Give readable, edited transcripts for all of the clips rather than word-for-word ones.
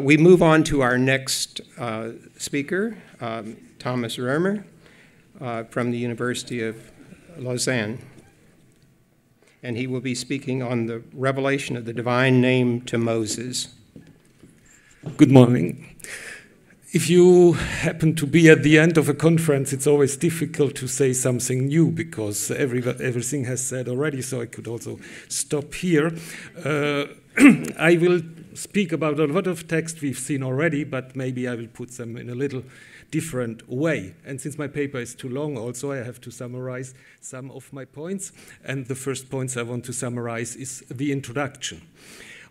We move on to our next speaker, Thomas Römer, from the University of Lausanne. And he will be speaking on the revelation of the divine name to Moses. Good morning. If you happen to be at the end of a conference, it's always difficult to say something new because everything has said already, so I could also stop here. I will speak about a lot of text we've seen already, but maybe I will put them in a little different way. And since my paper is too long also, I have to summarize some of my points. And the first points I want to summarize is the introduction.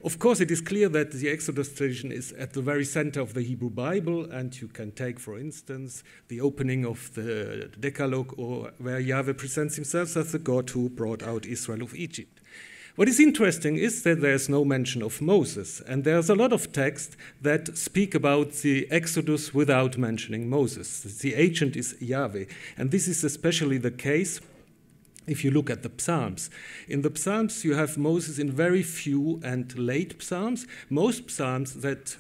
Of course, it is clear that the Exodus tradition is at the very center of the Hebrew Bible, and you can take, for instance, the opening of the Decalogue, or where Yahweh presents himself as the God who brought out Israel of Egypt. What is interesting is that there is no mention of Moses, and there's a lot of texts that speak about the Exodus without mentioning Moses. The agent is Yahweh, and this is especially the case if you look at the Psalms. In the Psalms, you have Moses in very few and late Psalms. Most Psalms that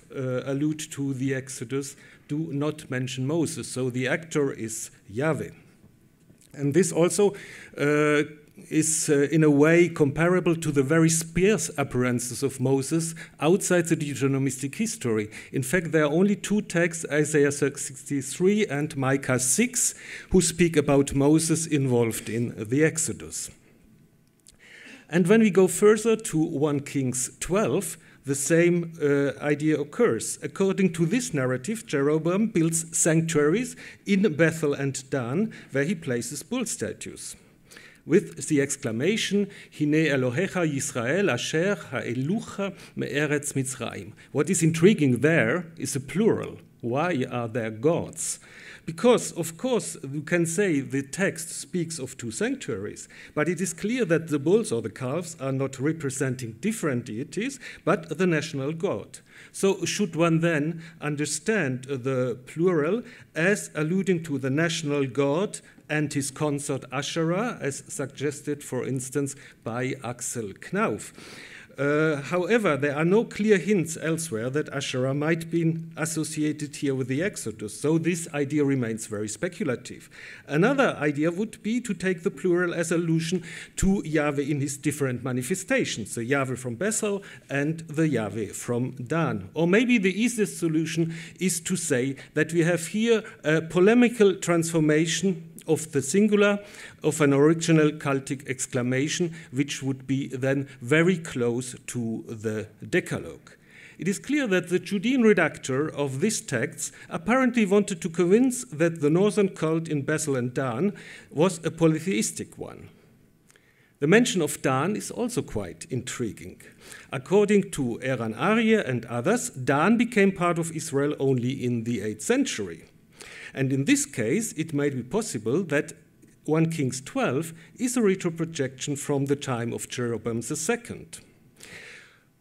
allude to the Exodus do not mention Moses, so the actor is Yahweh. And this also is in a way comparable to the very sparse appearances of Moses outside the Deuteronomistic history. In fact, there are only two texts, Isaiah 63 and Micah 6, who speak about Moses involved in the Exodus. And when we go further to 1 Kings 12, the same idea occurs. According to this narrative, Jeroboam builds sanctuaries in Bethel and Dan, where he places bull statues, with the exclamation, "Hine Elohecha Yisrael asher ha'elucha me'eretz mitzrayim." What is intriguing there is a plural. Why are there gods? Because, of course, you can say the text speaks of two sanctuaries, but it is clear that the bulls or the calves are not representing different deities, but the national god. So should one then understand the plural as alluding to the national god and his consort Asherah, as suggested, for instance, by Axel Knauf? However, there are no clear hints elsewhere that Asherah might be associated here with the Exodus, so this idea remains very speculative. Another idea would be to take the plural as allusion to Yahweh in his different manifestations, the Yahweh from Bethel and the Yahweh from Dan. Or maybe the easiest solution is to say that we have here a polemical transformation of the singular of an original cultic exclamation, which would be then very close to the Decalogue. It is clear that the Judean redactor of this text apparently wanted to convince that the northern cult in Bethel and Dan was a polytheistic one. The mention of Dan is also quite intriguing. According to Eran Aryeh and others, Dan became part of Israel only in the 8th century. And in this case, it may be possible that 1 Kings 12 is a retroprojection from the time of Jeroboam II.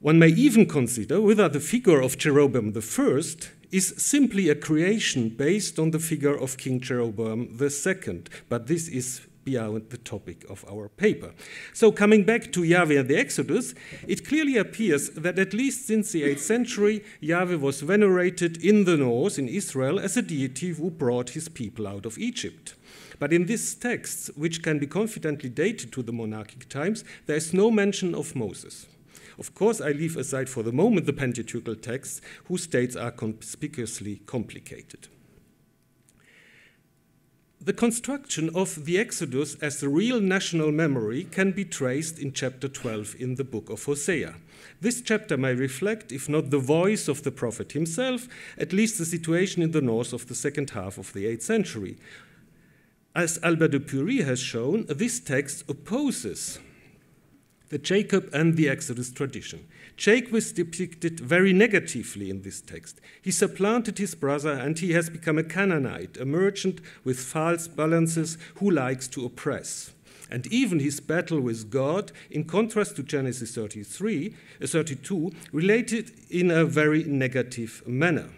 One may even consider whether the figure of Jeroboam I is simply a creation based on the figure of King Jeroboam II, but this is beyond the topic of our paper. So coming back to Yahweh and the Exodus, it clearly appears that at least since the 8th century, Yahweh was venerated in the north, in Israel, as a deity who brought his people out of Egypt. But in this text, which can be confidently dated to the monarchic times, there is no mention of Moses. Of course, I leave aside for the moment the Pentateuchal texts, whose dates are conspicuously complicated. The construction of the Exodus as a real national memory can be traced in chapter 12 in the book of Hosea. This chapter may reflect, if not the voice of the prophet himself, at least the situation in the north of the second half of the 8th century. As Albert de Pury has shown, this text opposes the Jacob and the Exodus tradition. Jacob is depicted very negatively in this text. He supplanted his brother and he has become a Canaanite, a merchant with false balances who likes to oppress. And even his battle with God, in contrast to Genesis 32, related in a very negative manner.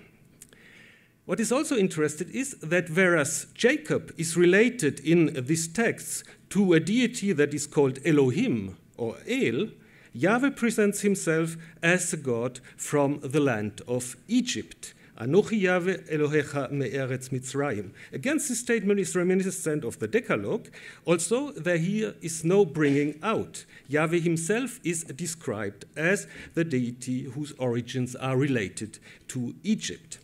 What is also interesting is that whereas Jacob is related in this text to a deity that is called Elohim or El, Yahweh presents himself as a God from the land of Egypt. Anochi Yahweh Elohecha me'eretz mitzrayim. Against this statement is reminiscent of the Decalogue, also there here is no bringing out. Yahweh himself is described as the deity whose origins are related to Egypt.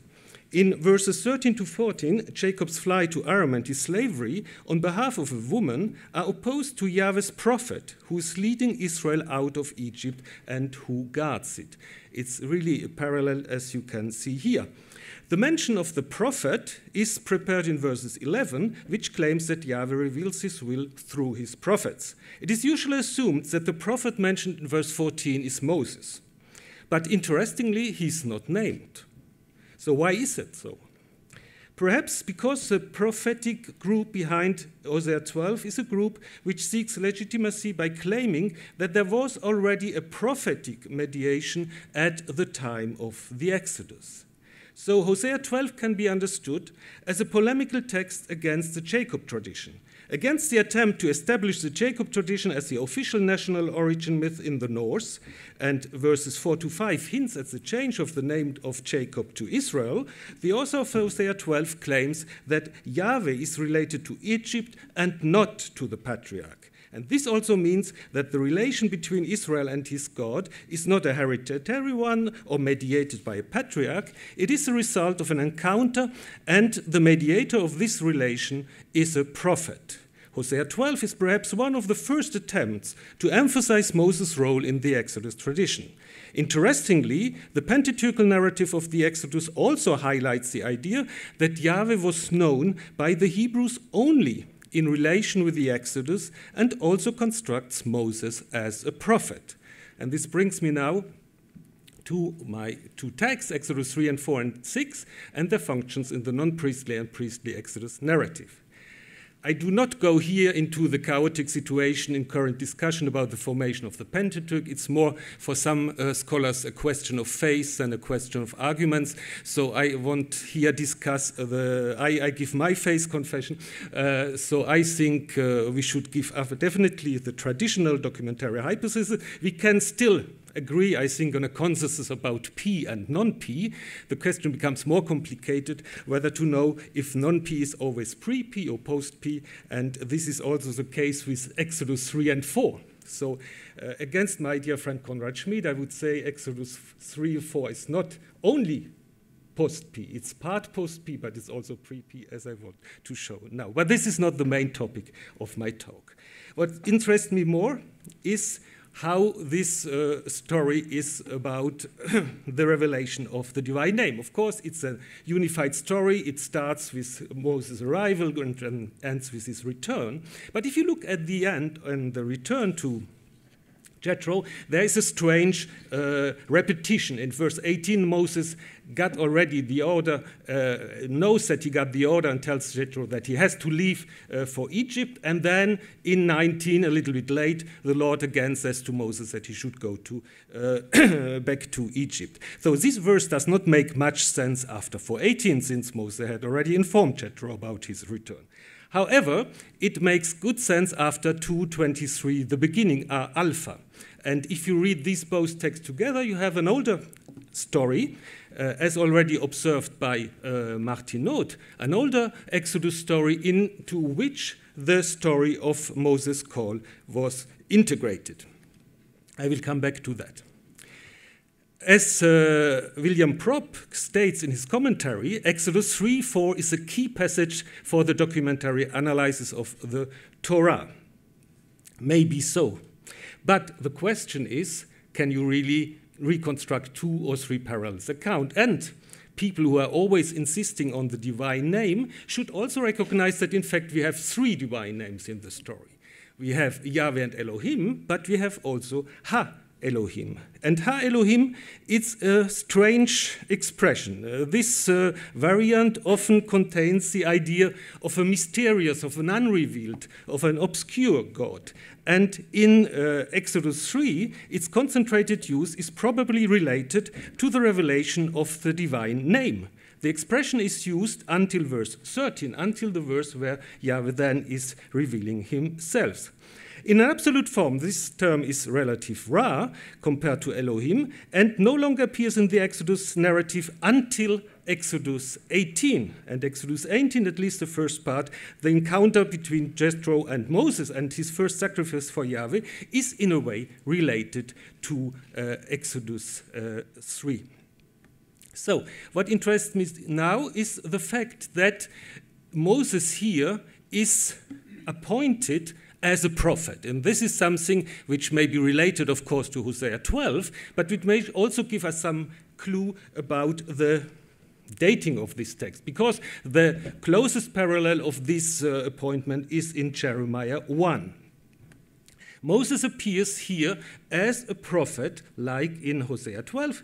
In verses 13 to 14, Jacob's flight to Aram and his slavery on behalf of a woman are opposed to Yahweh's prophet, who is leading Israel out of Egypt and who guards it. It's really a parallel, as you can see here. The mention of the prophet is prepared in verses 11, which claims that Yahweh reveals his will through his prophets. It is usually assumed that the prophet mentioned in verse 14 is Moses. But interestingly, he's not named. So why is it so? Perhaps because the prophetic group behind Hosea 12 is a group which seeks legitimacy by claiming that there was already a prophetic mediation at the time of the Exodus. So Hosea 12 can be understood as a polemical text against the Jacob tradition, against the attempt to establish the Jacob tradition as the official national origin myth in the north, and verses 4 to 5 hints at the change of the name of Jacob to Israel, the author of Hosea 12 claims that Yahweh is related to Egypt and not to the patriarch. And this also means that the relation between Israel and his God is not a hereditary one or mediated by a patriarch. It is a result of an encounter, and the mediator of this relation is a prophet. Hosea 12 is perhaps one of the first attempts to emphasize Moses' role in the Exodus tradition. Interestingly, the Pentateuchal narrative of the Exodus also highlights the idea that Yahweh was known by the Hebrews only in relation with the Exodus, and also constructs Moses as a prophet. And this brings me now to my two texts, Exodus 3 and 4 and 6, and their functions in the non-priestly and priestly Exodus narrative. I do not go here into the chaotic situation in current discussion about the formation of the Pentateuch. It's more, for some scholars, a question of faith than a question of arguments. So I won't here discuss I give my faith confession. So I think we should give up definitely the traditional documentary hypothesis. We can still agree, I think, on a consensus about P and non-P. The question becomes more complicated whether to know if non-P is always pre-P or post-P, and this is also the case with Exodus 3 and 4. So against my dear friend Konrad Schmid, I would say Exodus 3 and 4 is not only post-P. It's part post-P, but it's also pre-P, as I want to show now. But this is not the main topic of my talk. What interests me more is how this story is about the revelation of the divine name. Of course, it's a unified story. It starts with Moses' arrival and ends with his return. But if you look at the end and the return to Jethro, there is a strange repetition. In verse 18, Moses got already the order, knows that he got the order and tells Jethro that he has to leave for Egypt. And then in 19, a little bit late, the Lord again says to Moses that he should go to, back to Egypt. So this verse does not make much sense after 4:18, since Moses had already informed Jethro about his return. However, it makes good sense after 2:23, the beginning, Alpha. And if you read these both texts together, you have an older story, as already observed by Martinaud, an older Exodus story into which the story of Moses' call was integrated. I will come back to that. As William Propp states in his commentary, Exodus 3:4 is a key passage for the documentary analysis of the Torah. Maybe so. But the question is, can you really reconstruct two or three parallel accounts? And people who are always insisting on the divine name should also recognize that, in fact, we have three divine names in the story. We have Yahweh and Elohim, but we have also Ha Elohim. And Ha Elohim, it's a strange expression. This variant often contains the idea of a mysterious, of an unrevealed, of an obscure God. And in Exodus 3, its concentrated use is probably related to the revelation of the divine name. The expression is used until verse 13, until the verse where Yahweh then is revealing himself. In an absolute form, this term is relative rare compared to Elohim and no longer appears in the Exodus narrative until Exodus 18. And Exodus 18, at least the first part, the encounter between Jethro and Moses and his first sacrifice for Yahweh, is in a way related to Exodus 3. So, what interests me now is the fact that Moses here is appointed as a prophet. And this is something which may be related, of course, to Hosea 12, but it may also give us some clue about the dating of this text, because the closest parallel of this appointment is in Jeremiah 1. Moses appears here as a prophet, like in Hosea 12,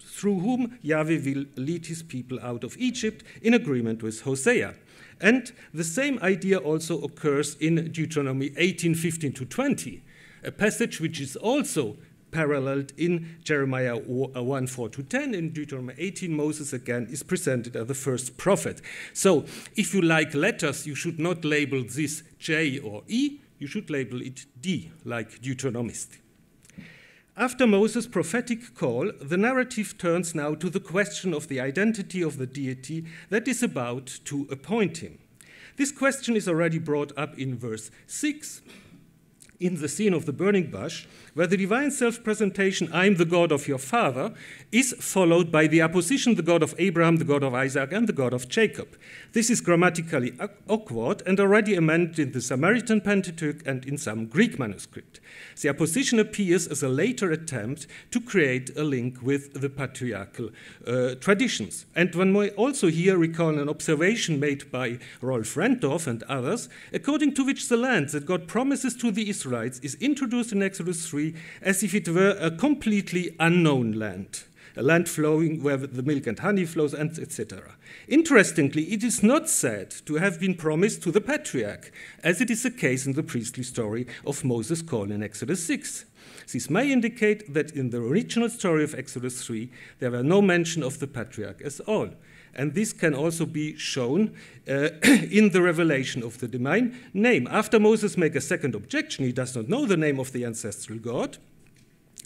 through whom Yahweh will lead his people out of Egypt in agreement with Hosea. And the same idea also occurs in Deuteronomy 18:15-20, a passage which is also paralleled in Jeremiah 1:4-10. In Deuteronomy 18, Moses again is presented as the first prophet. So if you like letters, you should not label this J or E, you should label it D, like Deuteronomist. After Moses' prophetic call, the narrative turns now to the question of the identity of the deity that is about to appoint him. This question is already brought up in verse 6, in the scene of the burning bush, where the divine self-presentation, I am the God of your father, is followed by the apposition, the God of Abraham, the God of Isaac, and the God of Jacob. This is grammatically awkward and already amended in the Samaritan Pentateuch and in some Greek manuscript. The apposition appears as a later attempt to create a link with the patriarchal traditions. And one may also here recall an observation made by Rolf Rendorf and others, according to which the land that God promises to the Israelites is introduced in Exodus 3 as if it were a completely unknown land, a land flowing where the milk and honey flows, and etc. Interestingly, it is not said to have been promised to the patriarch, as it is the case in the priestly story of Moses' call in Exodus 6. This may indicate that in the original story of Exodus 3, there were no mention of the patriarch at all. And this can also be shown in the revelation of the divine name. After Moses makes a second objection, he does not know the name of the ancestral God,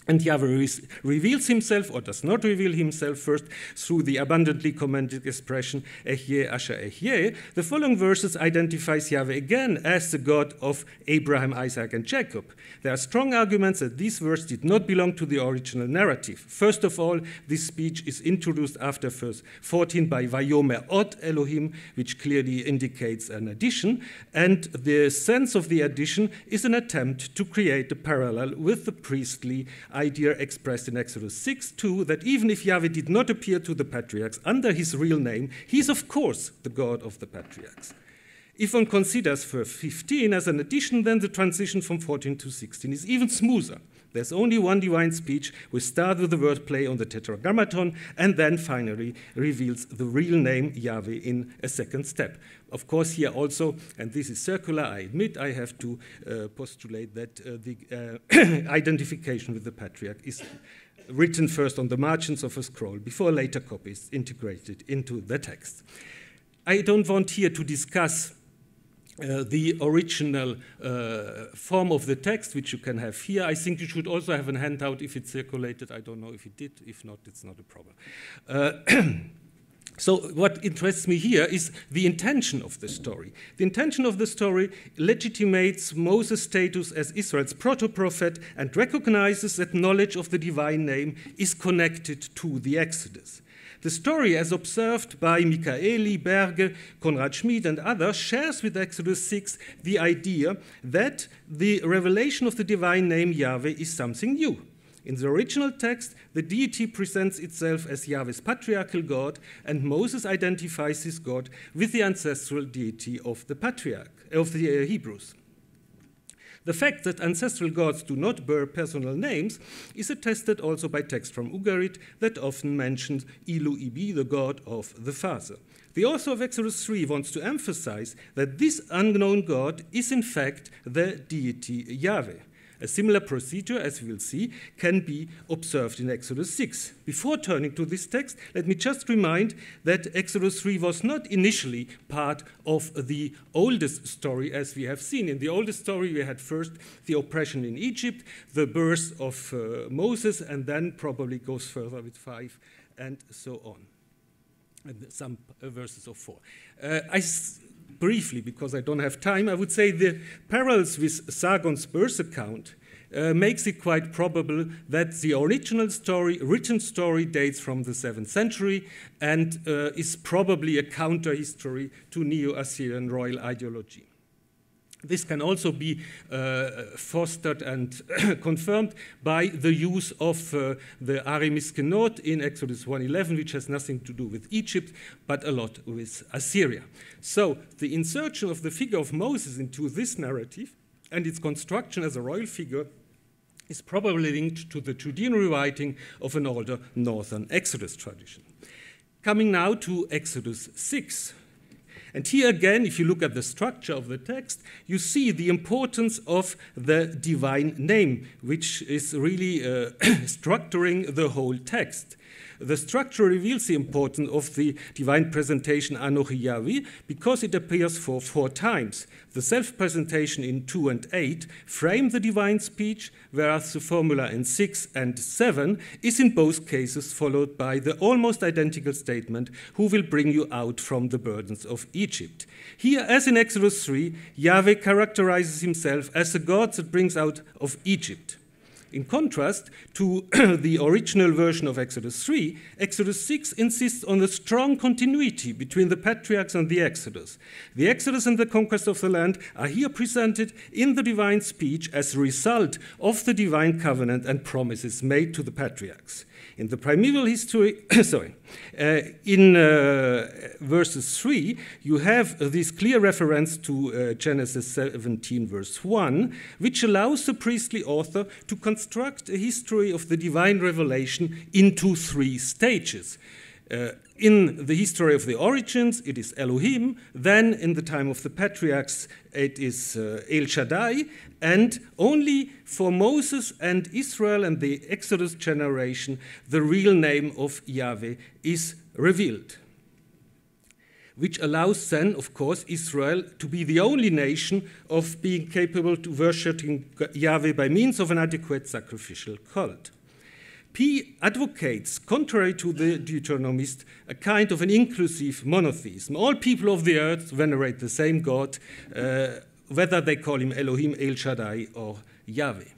and Yahweh reveals himself, or does not reveal himself first, through the abundantly commended expression, Ehyeh asher ehyeh. The following verses identifies Yahweh again as the God of Abraham, Isaac, and Jacob. There are strong arguments that these verses did not belong to the original narrative. First of all, this speech is introduced after verse 14 by Vayomer od Elohim, which clearly indicates an addition, and the sense of the addition is an attempt to create a parallel with the priestly idea expressed in Exodus 6:2, that even if Yahweh did not appear to the patriarchs under his real name, he is of course the God of the patriarchs. If one considers verse 15 as an addition, then the transition from 14 to 16 is even smoother. There's only one divine speech, which starts with the word play on the tetragrammaton, and then finally reveals the real name Yahweh in a second step. Of course, here also, and this is circular, I admit, I have to postulate that the identification with the patriarch is written first on the margins of a scroll before later copies integrated into the text. I don't want here to discuss the original form of the text, which you can have here. I think you should also have a handout if it circulated. I don't know if it did. If not, it's not a problem. So what interests me here is the intention of the story. The intention of the story legitimates Moses' status as Israel's proto-prophet and recognizes that knowledge of the divine name is connected to the Exodus. The story, as observed by Michaeli, Berge, Konrad Schmid, and others, shares with Exodus 6 the idea that the revelation of the divine name Yahweh is something new. In the original text, the deity presents itself as Yahweh's patriarchal God, and Moses identifies his God with the ancestral deity of the patriarch, of the Hebrews. The fact that ancestral gods do not bear personal names is attested also by texts from Ugarit that often mentions Ilu Ibi, the god of the father. The author of Exodus 3 wants to emphasize that this unknown god is in fact the deity Yahweh. A similar procedure, as we will see, can be observed in Exodus 6. Before turning to this text, let me just remind that Exodus 3 was not initially part of the oldest story as we have seen. In the oldest story, we had first the oppression in Egypt, the birth of Moses, and then probably goes further with 5 and so on, and some verses of 4. Briefly, because I don't have time, I would say the parallels with Sargon's birth account makes it quite probable that the original story, written story, dates from the 7th century and is probably a counter-history to Neo-Assyrian royal ideology. This can also be fostered and confirmed by the use of the Arimiskenot in Exodus 1:11, which has nothing to do with Egypt, but a lot with Assyria. So the insertion of the figure of Moses into this narrative and its construction as a royal figure is probably linked to the Judean rewriting of an older northern Exodus tradition. Coming now to Exodus 6. And here again, if you look at the structure of the text, you see the importance of the divine name, which is really structuring the whole text. The structure reveals the importance of the divine presentation Anochi Yahweh because it appears for 4 times. The self-presentation in 2 and 8 frame the divine speech, whereas the formula in 6 and 7 is in both cases followed by the almost identical statement, who will bring you out from the burdens of Egypt. Here, as in Exodus 3, Yahweh characterizes himself as the God that brings out of Egypt. In contrast to the original version of Exodus 3, Exodus 6 insists on the strong continuity between the patriarchs and the Exodus. The Exodus and the conquest of the land are here presented in the divine speech as a result of the divine covenant and promises made to the patriarchs. In the primeval history, verses 3, you have this clear reference to Genesis 17, verse 1, which allows the priestly author to construct a history of the divine revelation into 3 stages. In the history of the origins, it is Elohim. Then, in the time of the patriarchs, it is El Shaddai. And only for Moses and Israel and the Exodus generation, the real name of Yahweh is revealed, which allows then, of course, Israel to be the only nation of being capable to worshiping Yahweh by means of an adequate sacrificial cult. He advocates, contrary to the Deuteronomist, a kind of an inclusive monotheism. All people of the earth venerate the same God, whether they call him Elohim, El Shaddai, or Yahweh.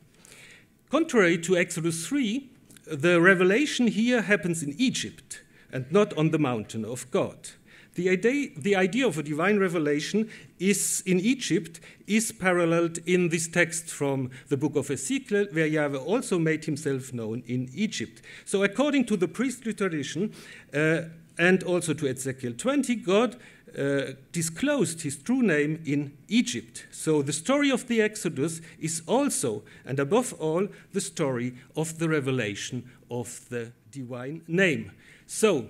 Contrary to Exodus 3, the revelation here happens in Egypt and not on the mountain of God. The idea of a divine revelation is in Egypt is paralleled in this text from the book of Ezekiel, where Yahweh also made himself known in Egypt. So according to the priestly tradition and also to Ezekiel 20, God disclosed his true name in Egypt. So the story of the Exodus is also, and above all, the story of the revelation of the divine name. So,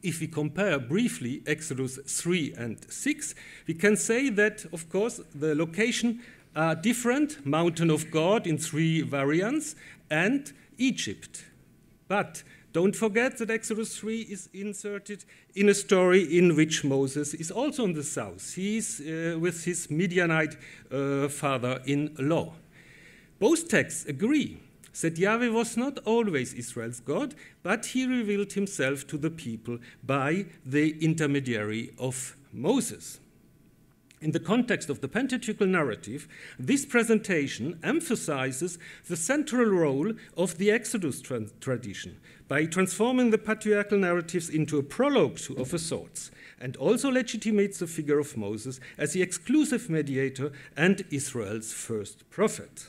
if we compare briefly Exodus 3 and 6, we can say that, of course, the location are different, Mountain of God in 3 variants, and Egypt. But don't forget that Exodus 3 is inserted in a story in which Moses is also in the south. He is with his Midianite father-in-law. Both texts agree that Yahweh was not always Israel's God, but he revealed himself to the people by the intermediary of Moses. In the context of the Pentateuchal narrative, this presentation emphasizes the central role of the Exodus tradition by transforming the patriarchal narratives into a prologue of a sort, and also legitimates the figure of Moses as the exclusive mediator and Israel's first prophet.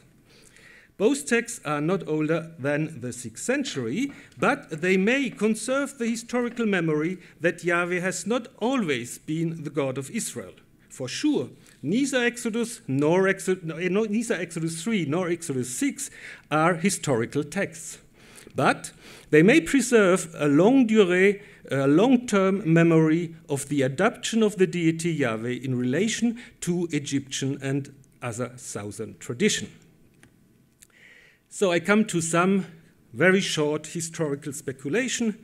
Both texts are not older than the 6th century, but they may conserve the historical memory that Yahweh has not always been the God of Israel. For sure, neither Exodus 3 nor Exodus 6 are historical texts, but they may preserve a long-term memory of the adoption of the deity Yahweh in relation to Egyptian and other southern tradition. So I come to some very short historical speculation,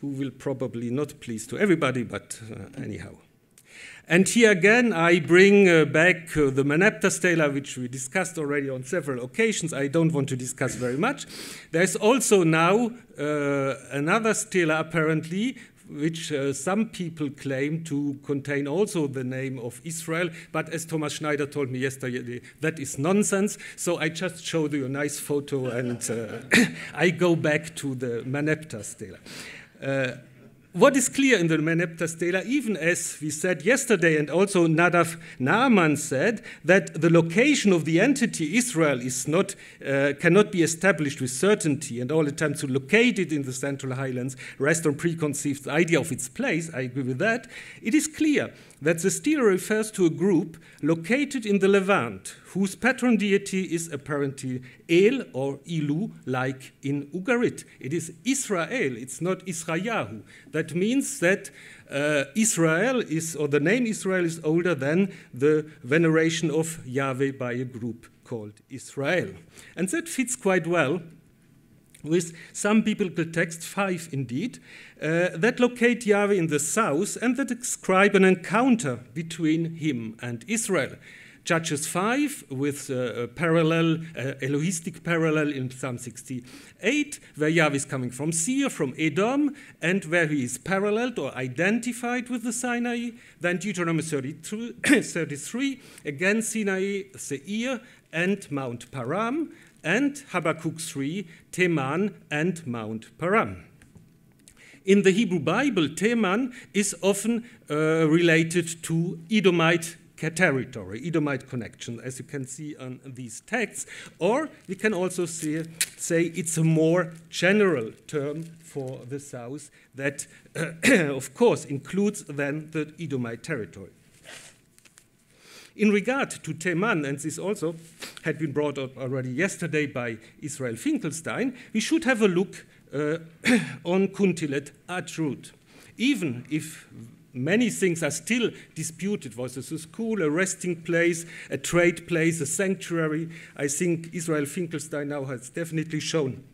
who will probably not please to everybody, but anyhow. And here again, I bring back the Merneptah stela, which we discussed already on several occasions. I don't want to discuss very much. There's also now another stela, apparently, which some people claim to contain also the name of Israel. But as Thomas Schneider told me yesterday, that is nonsense. So I just showed you a nice photo, and I go back to the Merneptah stela. What is clear in the Merneptah stela, even as we said yesterday, and also Nadav Naaman said, that the location of the entity Israel is not, cannot be established with certainty, and all attempts to locate it in the Central Highlands rest on preconceived idea of its place. I agree with that. It is clear that the stela refers to a group located in the Levant, whose patron deity is apparently El or Ilu, like in Ugarit. It is Israel, it's not Israyahu. That means that Israel is, or the name Israel is older than the veneration of Yahweh by a group called Israel. And that fits quite well with some biblical texts, 5 indeed, that locate Yahweh in the south and that describe an encounter between him and Israel. Judges 5 with a parallel, Elohistic parallel in Psalm 68, where Yahweh is coming from Seir, from Edom, and where he is paralleled or identified with the Sinai. Then Deuteronomy 33, again Sinai, Seir, and Mount Param, and Habakkuk 3, Teman, and Mount Param. In the Hebrew Bible, Teman is often related to Edomite territory, Edomite connection, as you can see on these texts. Or we can also say it's a more general term for the south that, of course, includes then the Edomite territory. In regard to Teman, and this also had been brought up already yesterday by Israel Finkelstein, we should have a look on Kuntilet Atrut. Even if many things are still disputed, was this a school, a resting place, a trade place, a sanctuary, I think Israel Finkelstein now has definitely shown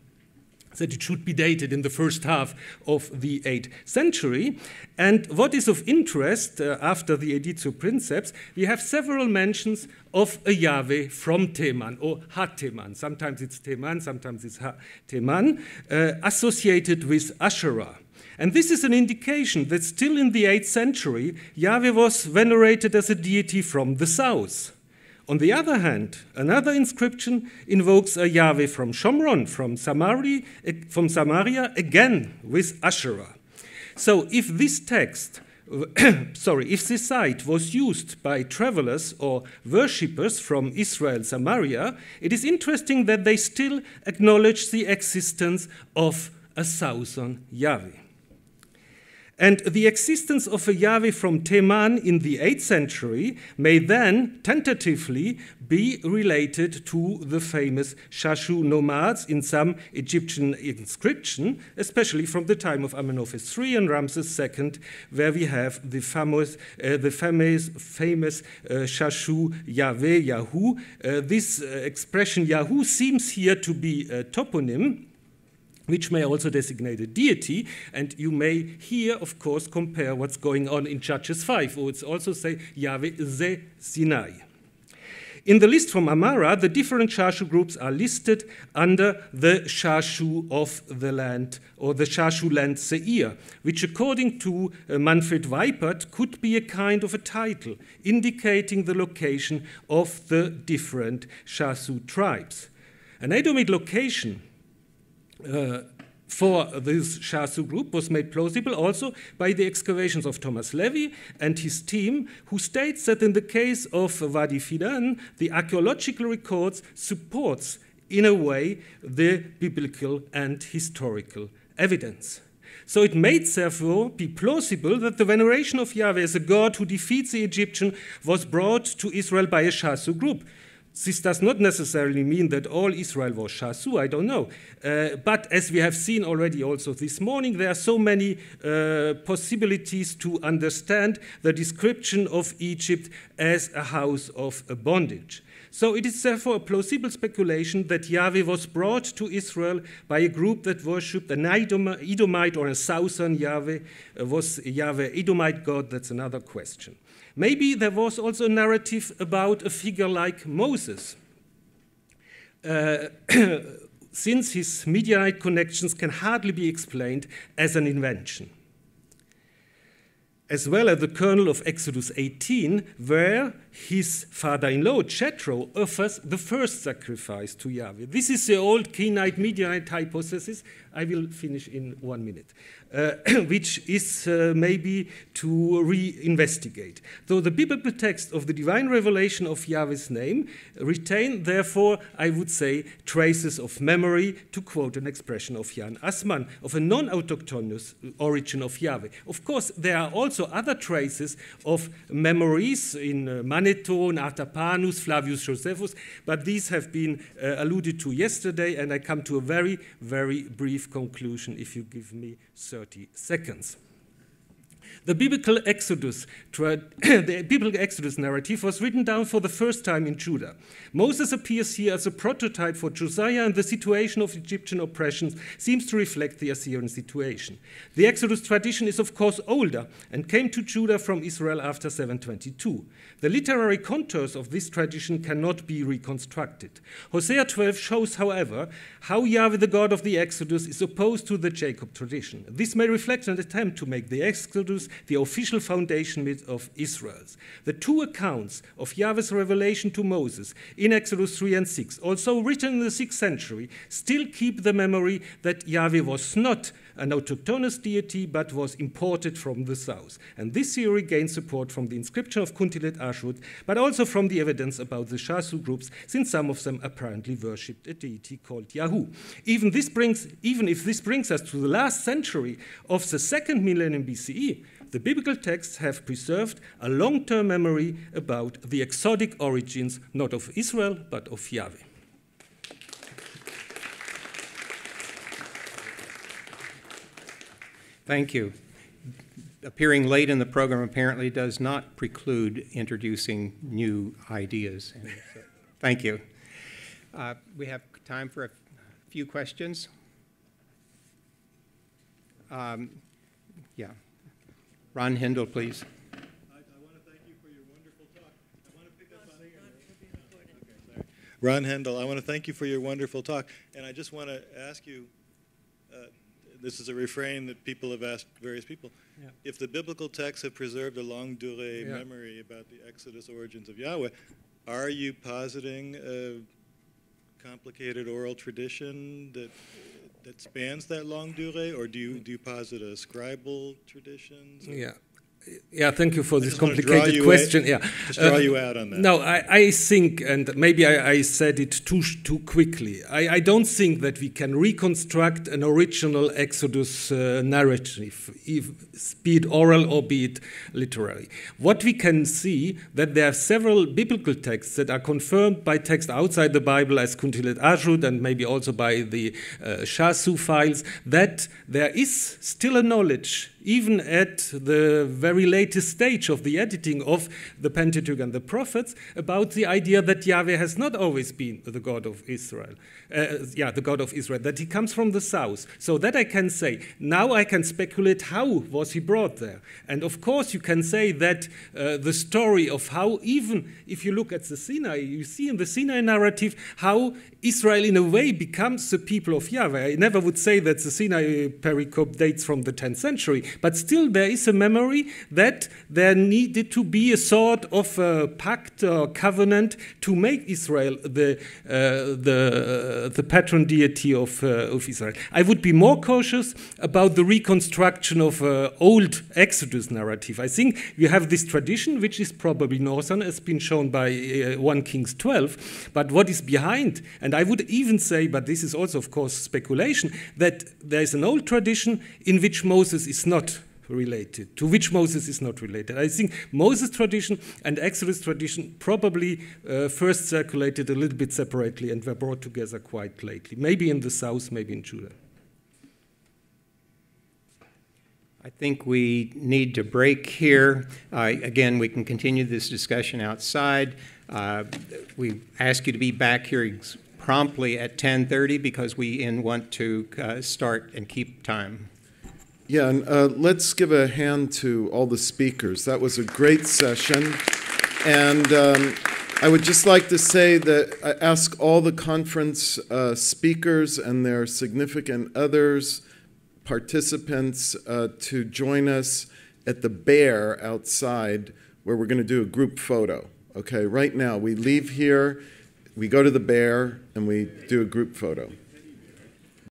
that it should be dated in the first half of the 8th century. And what is of interest, after the Editio Princeps, we have several mentions of a Yahweh from Teman, or Ha Teman. Sometimes it's Teman, sometimes it's Ha Teman, associated with Asherah. And this is an indication that still in the 8th century, Yahweh was venerated as a deity from the south. On the other hand, another inscription invokes a Yahweh from Shomron, from Samaria, again with Asherah. So if this text, if this site was used by travelers or worshippers from Israel, Samaria, it is interesting that they still acknowledge the existence of a southern Yahweh. And the existence of a Yahweh from Teman in the 8th century may then tentatively be related to the famous Shashu nomads in some Egyptian inscription, especially from the time of Amenophis III and Ramses II, where we have the famous Shashu Yahweh, Yahu. This expression Yahu seems here to be a toponym, which may also designate a deity. And you may here, of course, compare what's going on in Judges 5, or it's also say Yahweh Ze Sinai. In the list from Amara, the different Shashu groups are listed under the Shashu of the land, or the Shashu land Seir, which according to Manfred Weipert could be a kind of a title, indicating the location of the different Shashu tribes. An Edomite location for this Shashu group was made plausible also by the excavations of Thomas Levy and his team, who states that in the case of Wadi Fidan, the archaeological records supports, in a way, the biblical and historical evidence. So it may therefore be plausible that the veneration of Yahweh as a god who defeats the Egyptian was brought to Israel by a Shashu group. This does not necessarily mean that all Israel was Shashu, I don't know. But as we have seen already also this morning, there are so many possibilities to understand the description of Egypt as a house of bondage. So it is therefore a plausible speculation that Yahweh was brought to Israel by a group that worshipped an Edomite or a southern Yahweh. Was Yahweh Edomite god? That's another question. Maybe there was also a narrative about a figure like Moses. Since his Midianite connections can hardly be explained as an invention. As well as the kernel of Exodus 18, where his father-in-law, Jethro, offers the first sacrifice to Yahweh. This is the old Kenite Midianite hypothesis. I will finish in 1 minute, which is maybe to reinvestigate. Though the biblical text of the divine revelation of Yahweh's name retain, therefore, I would say, traces of memory, to quote an expression of Jan Assmann, of a non-autochthonous origin of Yahweh. Of course, there are also other traces of memories in Manetho, Artapanus, Flavius Josephus, but these have been alluded to yesterday, and I come to a very, very brief conclusion if you give me 30 seconds. The biblical Exodus, narrative was written down for the first time in Judah. Moses appears here as a prototype for Josiah, and the situation of Egyptian oppression seems to reflect the Assyrian situation. The Exodus tradition is, of course, older and came to Judah from Israel after 722. The literary contours of this tradition cannot be reconstructed. Hosea 12 shows, however, how Yahweh, the God of the Exodus, is opposed to the Jacob tradition. This may reflect an attempt to make the Exodus the official foundation myth of Israel. The two accounts of Yahweh's revelation to Moses in Exodus 3 and 6, also written in the 6th century, still keep the memory that Yahweh was not an autochthonous deity, but was imported from the south. And this theory gains support from the inscription of Kuntilet Ashut, but also from the evidence about the Shashu groups, since some of them apparently worshipped a deity called Yahu. Even if this brings us to the last century of the 2nd millennium BCE, the biblical texts have preserved a long-term memory about the exotic origins, not of Israel, but of Yahweh. Thank you. Appearing late in the program apparently does not preclude introducing new ideas. Thank you. We have time for a few questions. Yeah. Ron Hindle, please. I want to thank you for your wonderful talk. I want to pick up on it. Okay, Ron Hindle, I want to thank you for your wonderful talk. And I just want to ask you, this is a refrain that people have asked various people. Yeah. If the biblical texts have preserved a long durée memory about the Exodus origins of Yahweh, are you positing a complicated oral tradition that spans that long durée, or do you posit a scribal tradition? Yeah, thank you for this complicated question. Just draw you out on that. No, I think, and maybe I said it too quickly, I don't think that we can reconstruct an original Exodus narrative, be it oral or be it literary. What we can see, that there are several biblical texts that are confirmed by texts outside the Bible, as Kuntilet Ashut, and maybe also by the Shashu files, that there is still a knowledge, even at the very latest stage of the editing of the Pentateuch and the Prophets, about the idea that Yahweh has not always been the God of Israel. The God of Israel, that he comes from the south. So that I can say. Now I can speculate how was he brought there. And of course you can say that the story of how, even if you look at the Sinai, you see in the Sinai narrative how Israel in a way becomes the people of Yahweh. I never would say that the Sinai pericope dates from the 10th century, but still there is a memory that there needed to be a sort of a pact or covenant to make Israel the patron deity of Israel. I would be more cautious about the reconstruction of old Exodus narrative. I think we have this tradition, which is probably northern, as been shown by 1 Kings 12, but what is behind, and I would even say, but this is also of course speculation, that there is an old tradition in which Moses is not related, to which Moses is not related. I think Moses tradition and Exodus tradition probably first circulated a little bit separately and were brought together quite lately, maybe in the south, maybe in Judah. I think we need to break here. Again, we can continue this discussion outside. We ask you to be back here promptly at 10:30 because we want to start and keep time. Yeah, and let's give a hand to all the speakers. That was a great session. And I would just like to say that I ask all the conference speakers and their significant others, participants to join us at the Bear outside, where we're going to do a group photo. Okay, right now we leave here, we go to the Bear, and we do a group photo.